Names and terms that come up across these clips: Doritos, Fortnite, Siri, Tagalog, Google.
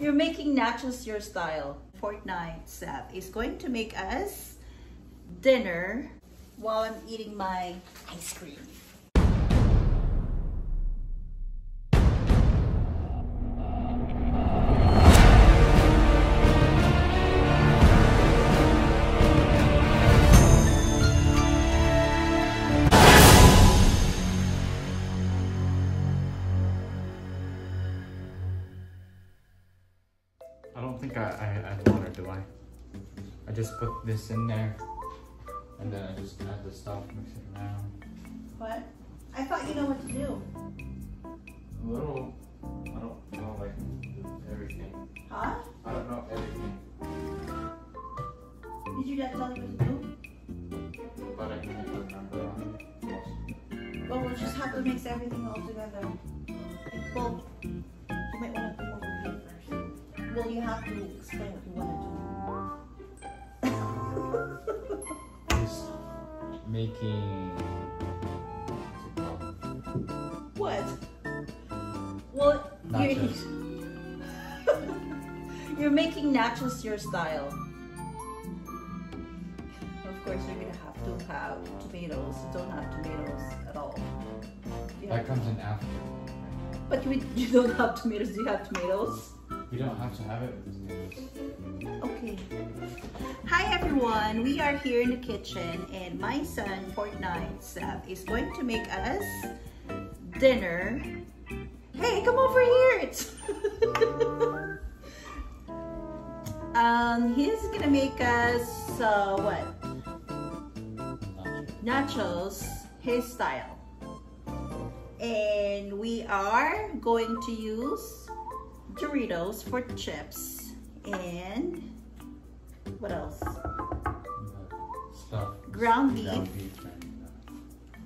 You're making nachos your style. Fortnite Seth is going to make us dinner while I'm eating my ice cream. I don't think I add water, do I? I just put this in there, and then I just add the stuff, mix it around. What? I thought you know what to do. A little. I don't know, like, everything. Huh? I don't know everything. Did you not tell me what to do? But I can't remember. Well, we'll just have to mix everything all together. Well, you might want to come over here first. Well, you have to explain what you want to do. Just making... What? Well, you're making nachos your style. Of course, you're going to have tomatoes. You don't have tomatoes at all. That comes in after. But you don't have tomatoes. Do you have tomatoes? You don't have to have it with tomatoes. Okay. Hi everyone, we are here in the kitchen and my son, Fortnite Seth, is going to make us dinner. Hey, come over here! It's he's gonna make us, nachos, his style. And we are going to use Doritos for chips and what else? Stuff. Ground beef.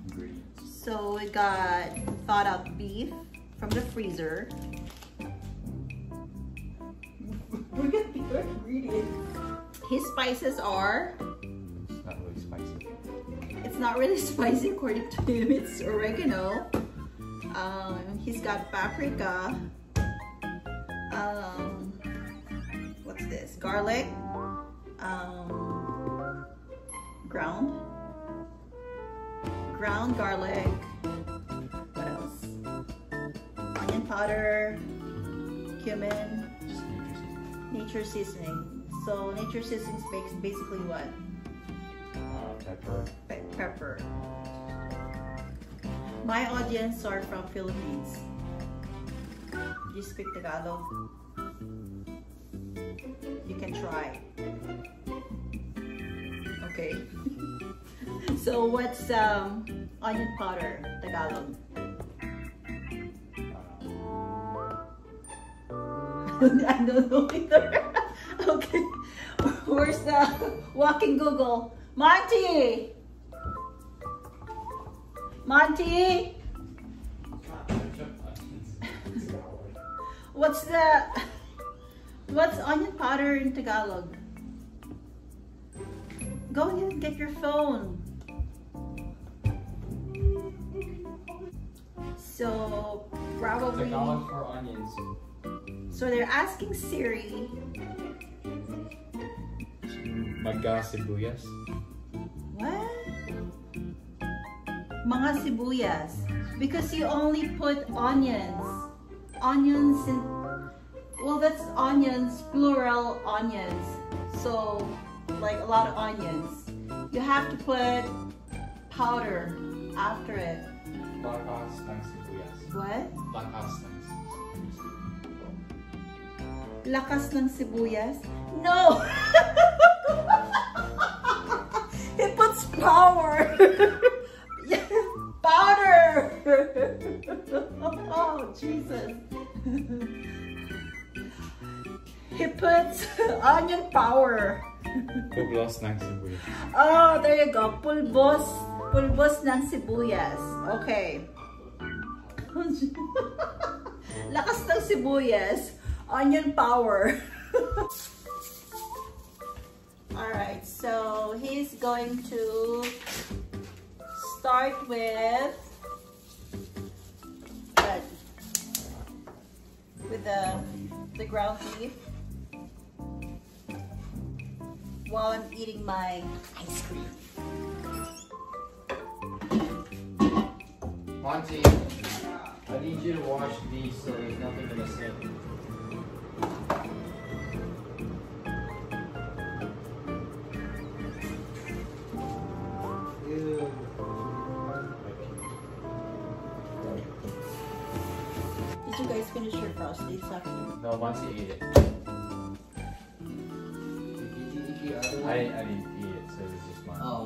Ingredients. So we got thawed out beef from the freezer. We're gonna be good ingredients. His spices are. It's not really spicy. It's not really spicy according to him. It's oregano. He's got paprika. What's this? Garlic, ground garlic, what else? Onion powder, cumin, nature seasoning. So nature seasoning is basically what? Pepper. Pepper. My audience are from Philippines. You speak Tagalog? You can try. Okay. So what's onion powder Tagalog? I don't know either. Okay. Where's the walking Google? Monty! Monty! What's onion powder in Tagalog? Go ahead and get your phone. So probably Tagalog for onions. So they're asking Siri. Mga sibuyas. What? Mga sibuyas. Because you only put onions. Onions and well, that's onions, plural onions. So, like a lot of onions. You have to put powder after it. Lakas ng sibuyas. What? Lakas ng sibuyas? No! It puts power. Powder! Oh, Jesus. He puts onion powder. Pulbos ng sibuyas. Oh, there you go. Pulbos ng sibuyas. Okay. Lakas ng sibuyas. Onion power. Alright, so he's going to start with bread. with the ground beef while I'm eating my ice cream. Monty, I need you to wash these so there's nothing in the sink. Did you guys finish your frosty stuffing? No, once you eat it. I didn't eat it, so it was just mine. Oh.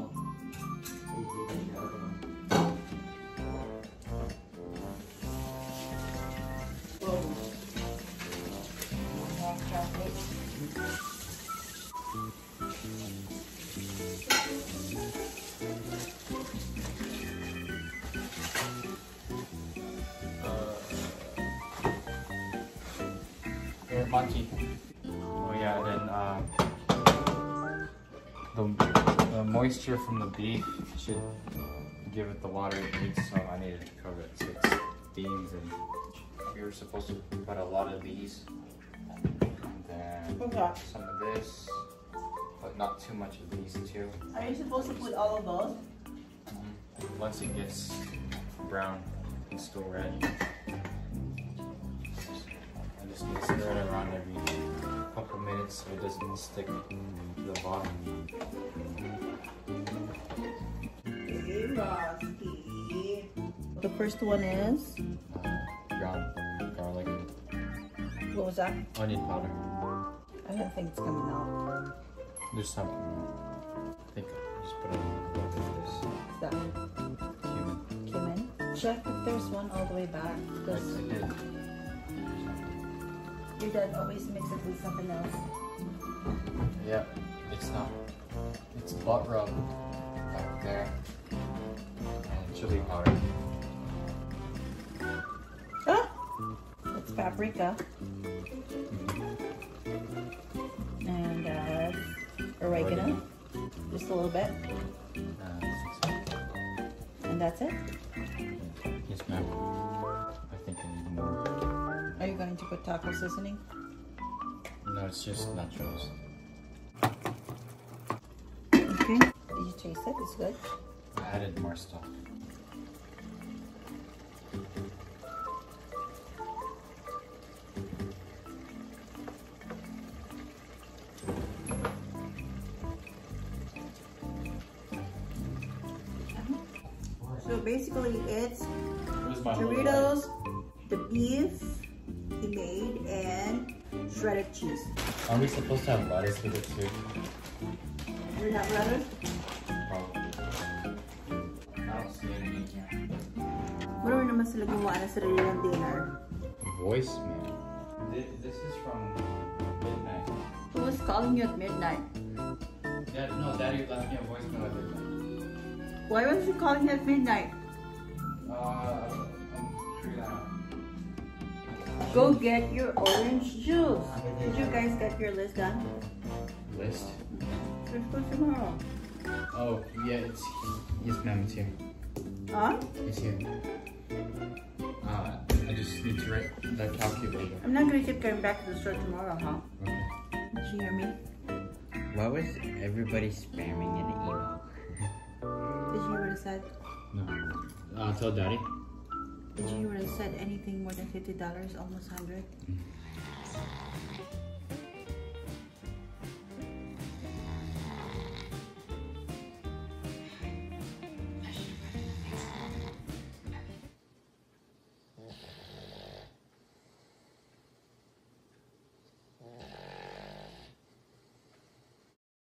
Monkey. Oh yeah, then the moisture from the beef should give it the water it needs, so I needed to cover it, so it's beans, and we were supposed to put a lot of these, and then some of this, but not too much of these too. Are you supposed to put all of those? Once it gets brown, it's still red. Just stir it around every couple minutes so it doesn't stick to the bottom. The first one is garlic. What was that? Onion powder. I don't think it's coming out. There's something. I think I just put it in the bowl. What's that? Cumin. Check if there's one all the way back. Because I did. Your dad always mixes it with something else. Yeah, it's not. It's butt rub back there and chili powder. Ah! That's paprika. And oregano. Just a little bit. And that's it? Yes, ma'am. I think I need more. Are you going to put taco seasoning? No, it's just nachos. Okay. Did you taste it? It's good? I added more stuff. So basically it's Doritos, the beef he made, and shredded cheese. Are we supposed to have lettuce with it too? You're not lettuce? Probably. I don't see any in here. What are we naman sila gumawa na sarili ng dinner? Voicemail. This is from midnight. Who was calling you at midnight? Dad, no, Daddy left me a voicemail at midnight. Why was he calling you at midnight? I'm sure that. Go get your orange juice. Did you guys get your list done? List? There's school tomorrow. Oh, yeah, it's... Yes, ma'am, it's here. Huh? It's here. I just need to write that calculator. I'm not going to keep going back to the store tomorrow, huh? Okay. Did you hear me? Why was everybody spamming in the email? Did you hear what I said? No. Tell Daddy. Did you realize said anything more than $50, almost $100?